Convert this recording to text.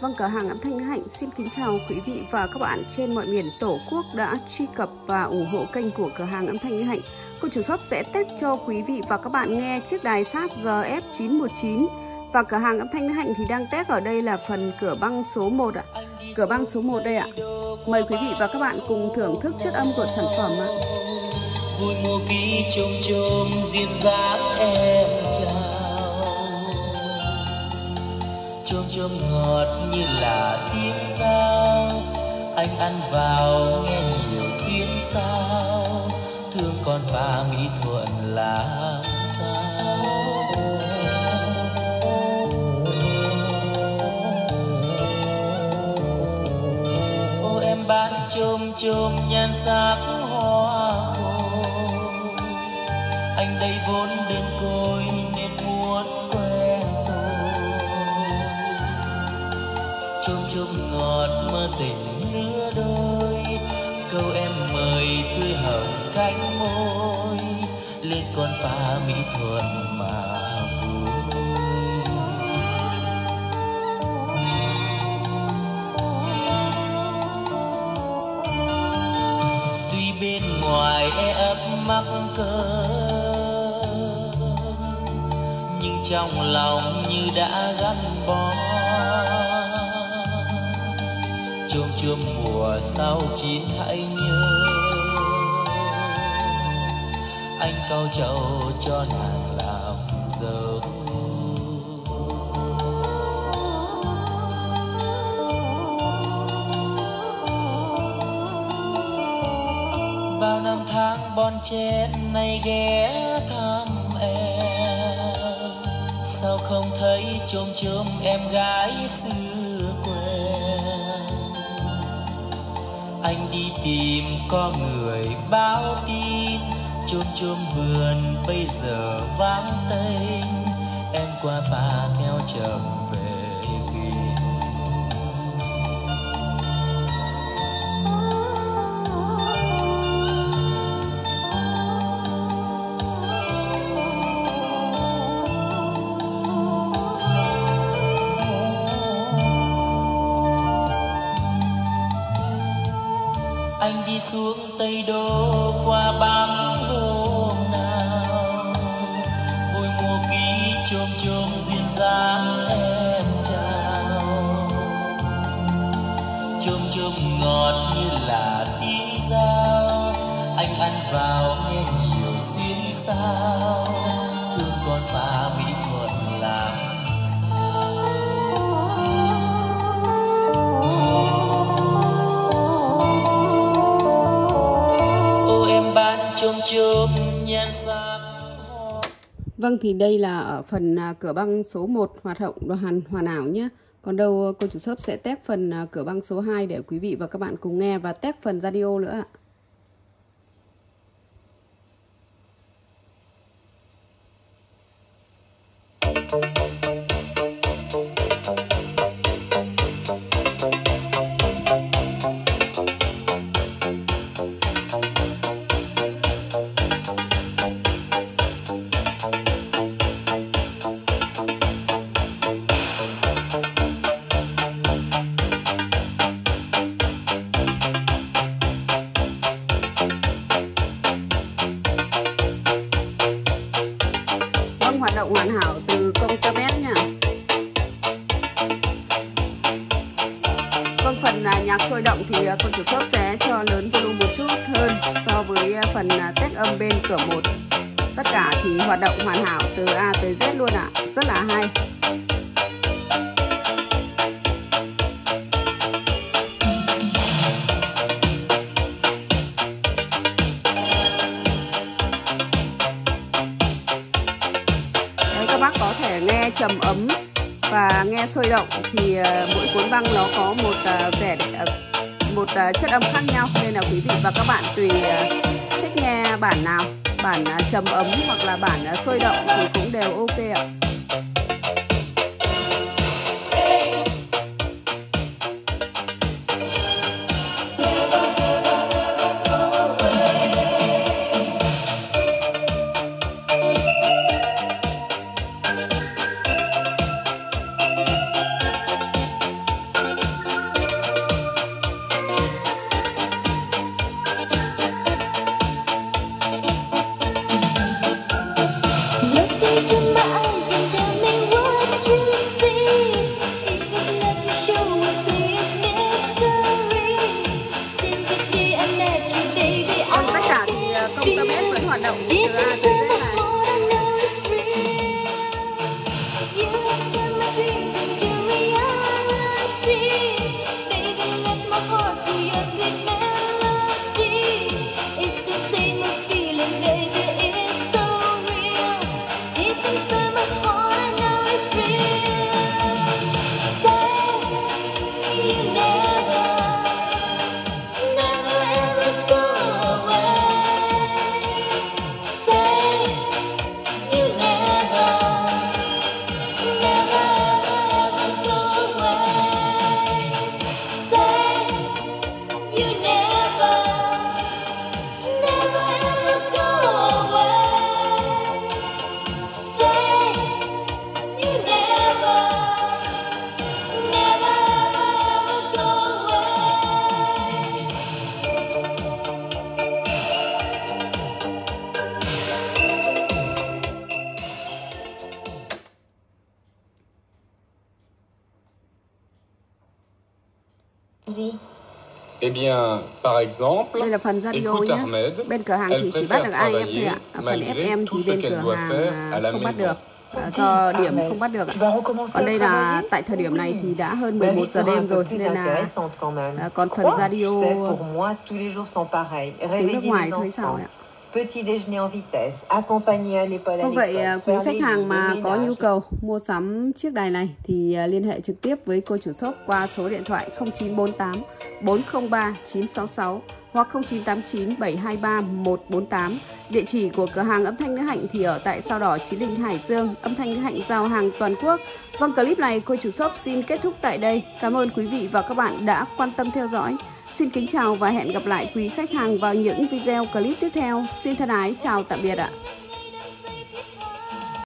Vâng, cửa hàng âm thanh Đức Hạnh xin kính chào quý vị và các bạn trên mọi miền Tổ quốc đã truy cập và ủng hộ kênh của cửa hàng âm thanh Đức Hạnh. Cô chủ shop sẽ test cho quý vị và các bạn nghe chiếc đài Sharp GF-919. Và cửa hàng âm thanh Đức Hạnh thì đang test ở đây là phần cửa băng số 1 ạ. Cửa băng số 1 đây ạ. Mời quý vị và các bạn cùng thưởng thức chất âm của sản phẩm ạ. Vui mùa ký trông trông duyên dáng em chào. Chôm chôm ngọt như là tiếng sao, anh ăn vào nghe nhiều xuyên sao, thương con và mỹ thuận là sao. Ô em bán chôm chôm nhan sắc hoa khôi, anh đây vốn đơn côi nên muốn chôm chôm ngọt mơ tình lứa đôi, câu em mời tươi hồng cánh môi, lên con pha mỹ thuần mà vui. Tuy bên ngoài e ấp mắc cỡ, nhưng trong lòng như đã gắn bó. Chôm chôm mùa sau chín hãy nhớ, anh cau trầu cho nàng làm dâu. Bao năm tháng bon chen nay ghé thăm em, sao không thấy chôm chôm em gái xưa quê. Anh đi tìm có người báo tin, chôm chôm vườn bây giờ vắng tênh, em qua pha theo chồng về kinh. Anh đi xuống Tây Đô qua bám hôm nào, vui mùa ký chôm chôm duyên dáng em chào. Chôm chôm ngọt như là tiếng dao, anh ăn vào nghe nhiều xuyên sao, thương con pha mỹ thuận làm. Vâng, thì đây là ở phần cửa băng số 1 hoạt động hoàn ảo nhé. Còn đâu cô chủ shop sẽ test phần cửa băng số 2 để quý vị và các bạn cùng nghe và test phần radio nữa ạ. Hoàn hảo từ công tơ bé nha. Vâng, phần nhạc sôi động thì con chủ shop sẽ cho lớn volume một chút hơn so với phần test âm bên cửa 1. Tất cả thì hoạt động hoàn hảo từ A tới Z luôn ạ, rất là hay. Có thể nghe trầm ấm và nghe sôi động thì mỗi cuốn băng nó có một vẻ một chất âm khác nhau, nên là quý vị và các bạn tùy thích nghe bản nào, bản trầm ấm hoặc là bản sôi động thì cũng đều ok ạ. gì? Eh bien, par exemple, đây là phần radio nhé. Bên cửa hàng thì chỉ bắt được AM thôi ạ. Phần FM thì bên cửa hàng không bắt được. Do điểm không bắt được ạ. Còn đây là tại thời điểm này thì đã hơn 11 giờ đêm rồi, nên là còn phần radio tiếng nước ngoài thôi sao ạ? Vâng, vậy quý khách hàng mà có nhu cầu mua sắm chiếc đài này thì liên hệ trực tiếp với cô chủ shop qua số điện thoại 0948 403 966 hoặc 0989 723 148. Địa chỉ của cửa hàng âm thanh Đức Hạnh thì ở tại Sao Đỏ, Chí Linh, Hải Dương. Âm thanh Đức Hạnh giao hàng toàn quốc. Vâng, clip này cô chủ shop xin kết thúc tại đây. Cảm ơn quý vị và các bạn đã quan tâm theo dõi. Xin kính chào và hẹn gặp lại quý khách hàng vào những video clip tiếp theo. Xin thân ái chào tạm biệt ạ.